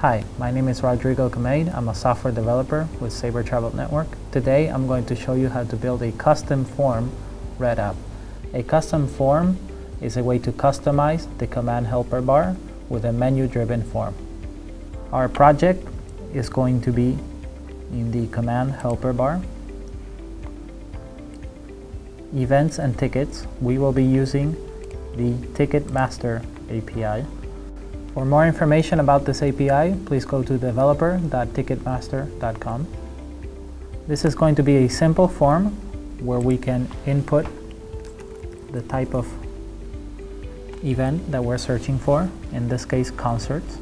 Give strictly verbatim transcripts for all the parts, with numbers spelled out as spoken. Hi, my name is Rodrigo Kamei. I'm a software developer with Sabre Travel Network. Today I'm going to show you how to build a custom form Red App. A custom form is a way to customize the Command Helper Bar with a menu-driven form. Our project is going to be in the Command Helper Bar. Events and tickets, we will be using the Ticketmaster A P I. For more information about this A P I, please go to developer dot ticketmaster dot com. This is going to be a simple form where we can input the type of event that we're searching for, in this case concerts.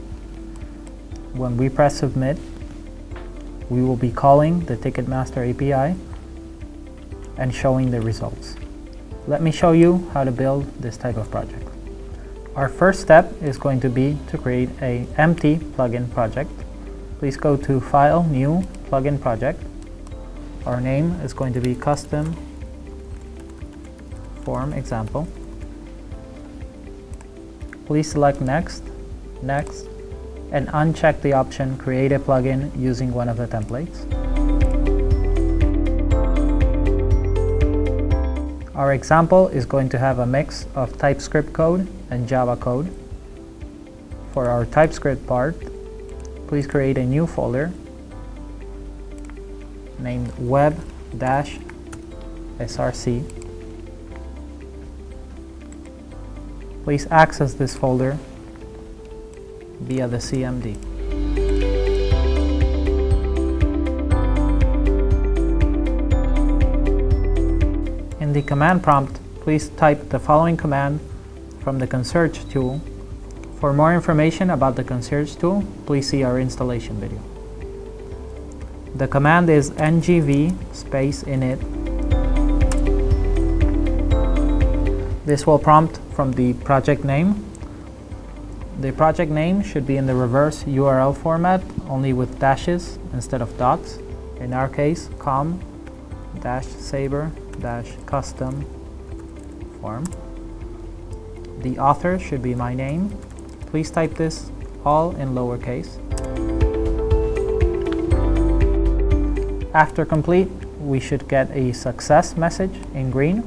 When we press submit, we will be calling the Ticketmaster A P I and showing the results. Let me show you how to build this type of project. Our first step is going to be to create an empty plugin project. Please go to File, New, Plugin Project. Our name is going to be Custom Form Example. Please select Next, Next, and uncheck the option Create a Plugin using one of the templates. Our example is going to have a mix of TypeScript code and Java code. For our TypeScript part, please create a new folder named web dash S R C. Please access this folder via the C M D. In the command prompt, please type the following command from the Consurge tool. For more information about the Consurge tool, please see our installation video. The command is ngv space init. This will prompt from the project name. The project name should be in the reverse U R L format, only with dashes instead of dots. In our case, com-sabre-ngv dash custom form. The author should be my name. Please type this all in lowercase. After complete, we should get a success message in green.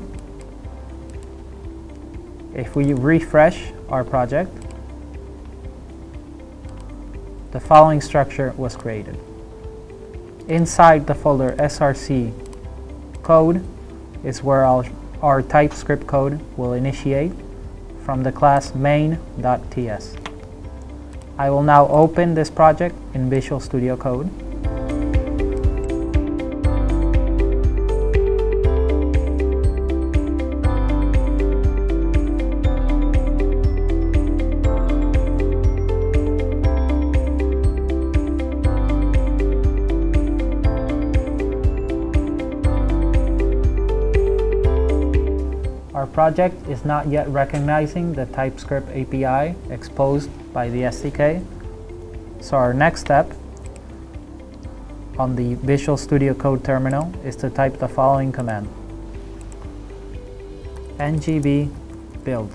If we refresh our project, the following structure was created. Inside the folder S R C code is where our, our TypeScript code will initiate from the class main.ts. I will now open this project in Visual Studio Code. Our project is not yet recognizing the TypeScript A P I exposed by the S D K, so our next step on the Visual Studio Code terminal is to type the following command, ngv build.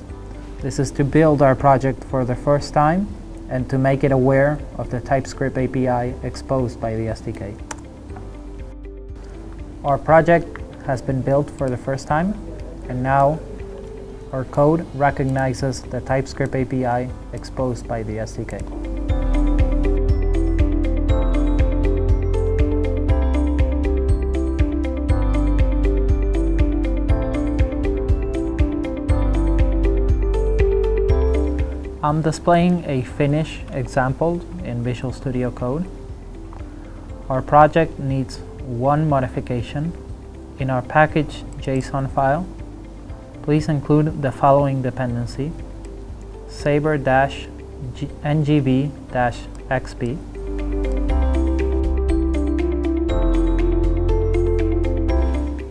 This is to build our project for the first time and to make it aware of the TypeScript A P I exposed by the S D K. Our project has been built for the first time, and now our code recognizes the TypeScript A P I exposed by the S D K. I'm displaying a Finish example in Visual Studio Code. Our project needs one modification. In our package JSON file, please include the following dependency, sabre dash N G V dash X P.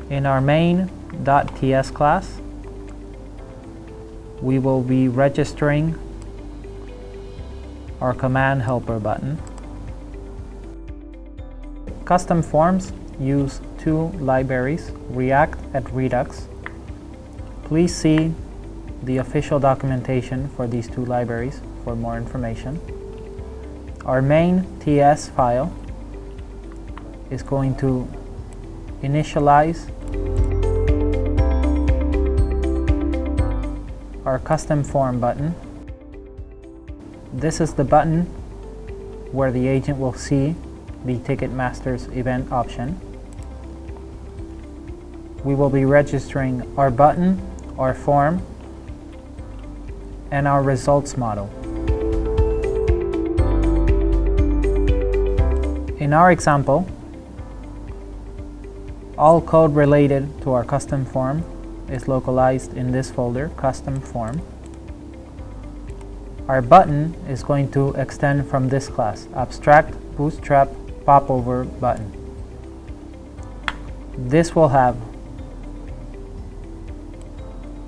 In our main.ts class, we will be registering our command helper button. Custom forms use two libraries, React and Redux. Please see the official documentation for these two libraries for more information. our main T S file is going to initialize our custom form button. This is the button where the agent will see the Ticketmaster's event option. We will be registering our button, our form, and our results model. In our example, all code related to our custom form is localized in this folder, custom form. Our button is going to extend from this class, abstract bootstrap popover button. This will have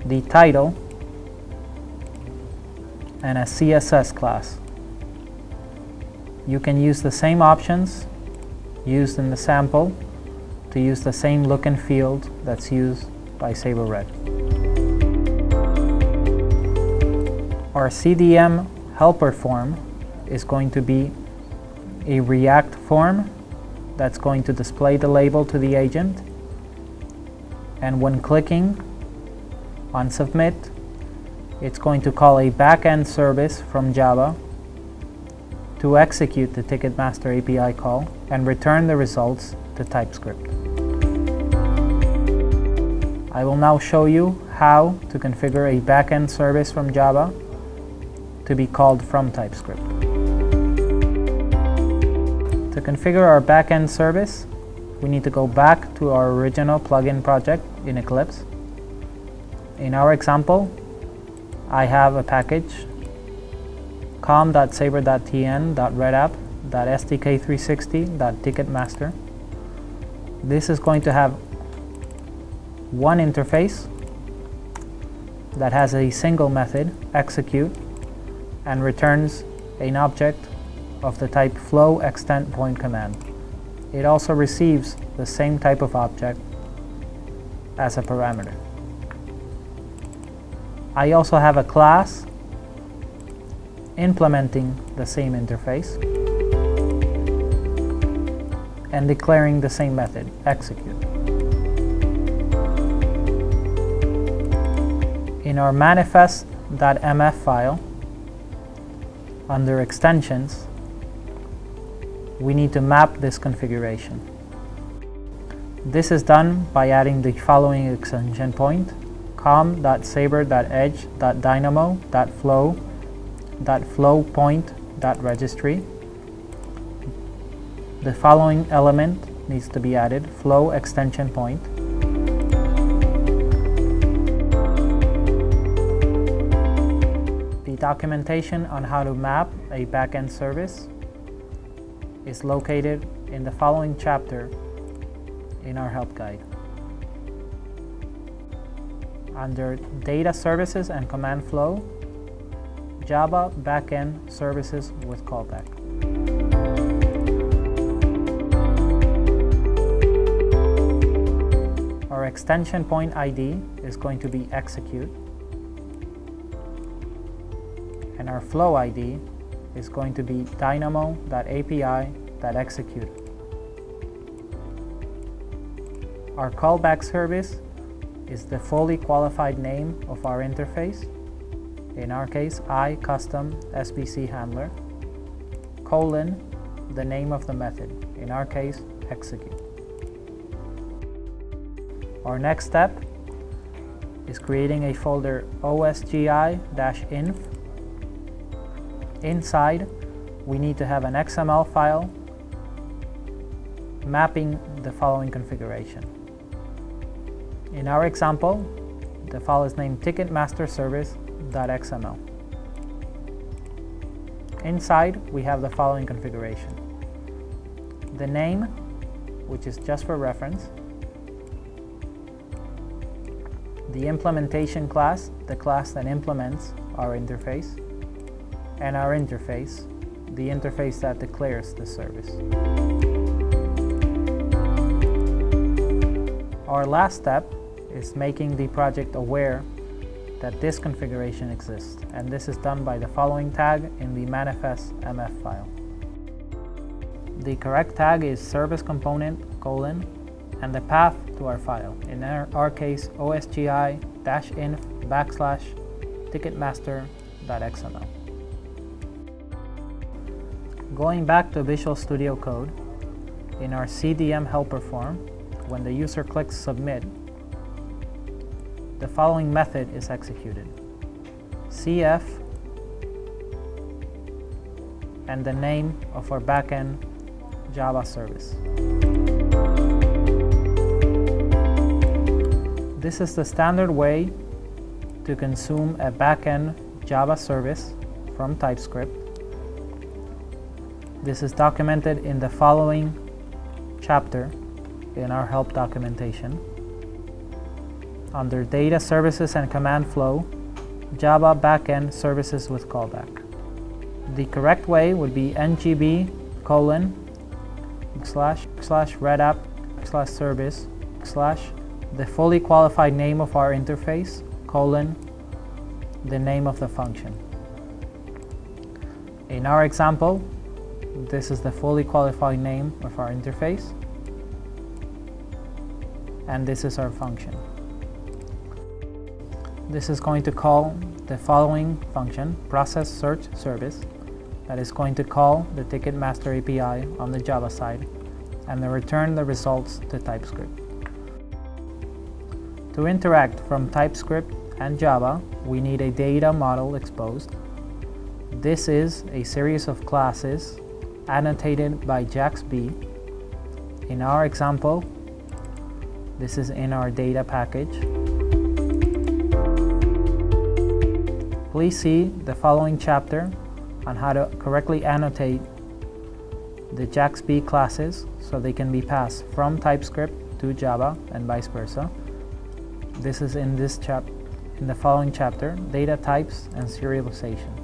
the title and a C S S class. You can use the same options used in the sample to use the same look and feel that's used by SabreRed. Our C D M helper form is going to be a React form that's going to display the label to the agent, and when clicking on submit, it's going to call a backend service from Java to execute the Ticketmaster A P I call and return the results to TypeScript. I will now show you how to configure a backend service from Java to be called from TypeScript. To configure our backend service, we need to go back to our original plugin project in Eclipse. In our example, I have a package com dot sabre dot t n dot redapp dot s d k three sixty dot ticketmaster. This is going to have one interface that has a single method, execute, and returns an object of the type flow extent point command. It also receives the same type of object as a parameter. I also have a class implementing the same interface and declaring the same method, execute. In our manifest dot m f file, under extensions, we need to map this configuration. This is done by adding the following extension point: com dot sabre dot edge dot dynamo dot flow dot flow point dot registry. The following element needs to be added: flow extension point. The documentation on how to map a backend service is located in the following chapter in our help guide. Under Data Services and Command Flow, Java Backend Services with Callback. Our extension point I D is going to be execute, and our flow I D is going to be dynamo dot a p i dot execute. Our callback service is the fully qualified name of our interface, in our case I custom S B C handler, colon the name of the method, in our case execute. Our next step is creating a folder osgi-inf. Inside we need to have an X M L file mapping the following configuration. In our example, the file is named ticketmaster service dot x m l. Inside, we have the following configuration: the name, which is just for reference, the implementation class, the class that implements our interface, and our interface, the interface that declares the service. Our last step is making the project aware that this configuration exists, and this is done by the following tag in the manifest M F file. The correct tag is service component colon and the path to our file. In our, our case, osgi-inf backslash ticketmaster.xml. Going back to Visual Studio Code, in our C D M helper form, when the user clicks submit, the following method is executed. C F and the name of our backend Java service. This is the standard way to consume a backend Java service from TypeScript. This is documented in the following chapter in our help documentation. Under Data Services and Command Flow, Java Backend Services with Callback. The correct way would be ngb colon slash slash red app slash service slash the fully qualified name of our interface colon the name of the function. In our example, this is the fully qualified name of our interface, and this is our function. This is going to call the following function, process search service, that is going to call the Ticketmaster A P I on the Java side and then return the results to TypeScript. To interact from TypeScript and Java, we need a data model exposed. This is a series of classes annotated by J A X B. In our example, this is in our data package. Please see the following chapter on how to correctly annotate the J A X B classes so they can be passed from TypeScript to Java and vice versa. This is in this chap in the following chapter, data types and serialization.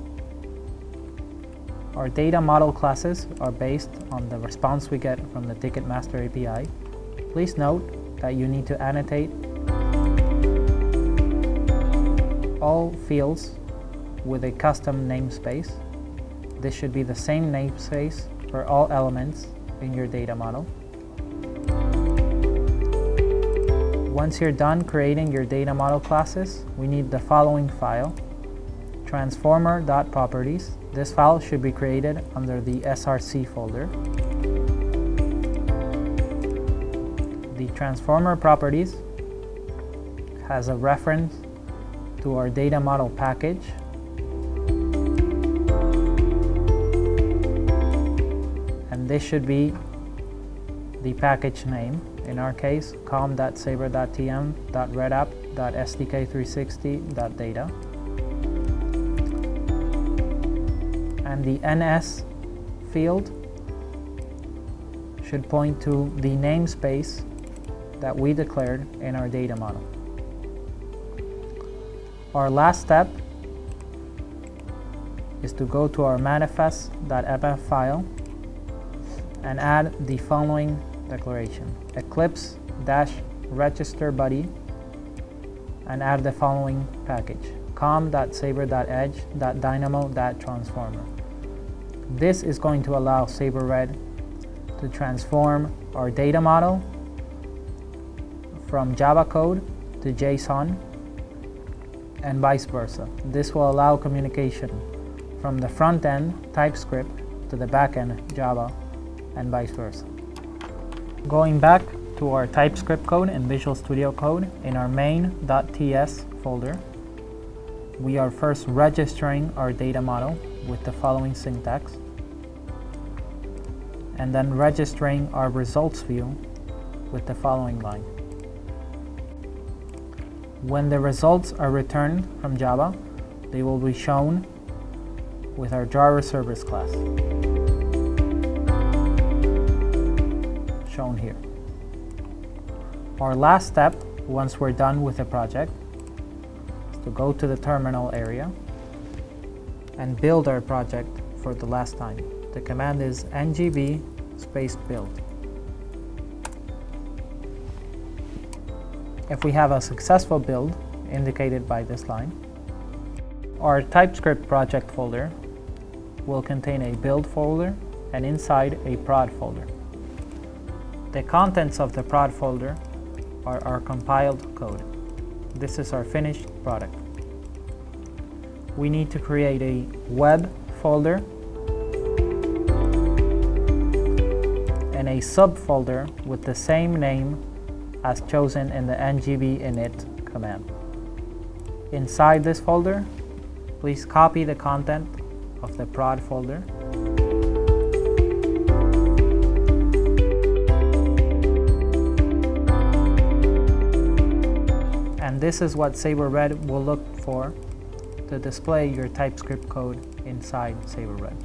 Our data model classes are based on the response we get from the Ticketmaster A P I. Please note that you need to annotate all fields with a custom namespace. This should be the same namespace for all elements in your data model. Once you're done creating your data model classes, we need the following file, transformer.properties. This file should be created under the S R C folder. The transformer properties has a reference to our data model package. And this should be the package name. In our case, com.sabre.tm.redapp.sdk360.data. And the N S field should point to the namespace that we declared in our data model. Our last step is to go to our manifest.mf file and add the following declaration, Eclipse-register buddy, and add the following package, com.sabre.edge.dynamo.transformer. This is going to allow Sabre-Red to transform our data model from Java code to JSON and vice versa. This will allow communication from the front end TypeScript to the back end Java and vice versa. Going back to our TypeScript code and Visual Studio Code, in our main.ts folder, we are first registering our data model with the following syntax and then registering our results view with the following line. When the results are returned from Java, they will be shown with our driver service class, shown here. Our last step, once we're done with the project, is to go to the terminal area and build our project for the last time. The command is ngv space build. If we have a successful build, indicated by this line, our TypeScript project folder will contain a build folder and inside a prod folder. The contents of the prod folder are our compiled code. This is our finished product. We need to create a web folder and a subfolder with the same name as chosen in the N G V init command. Inside this folder, please copy the content of the prod folder and this is what Sabre Red will look for to display your TypeScript code inside Sabre Red.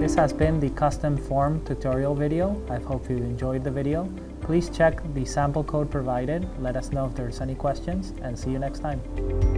This has been the custom form tutorial video. I hope you enjoyed the video. Please check the sample code provided, let us know if there's any questions, and see you next time.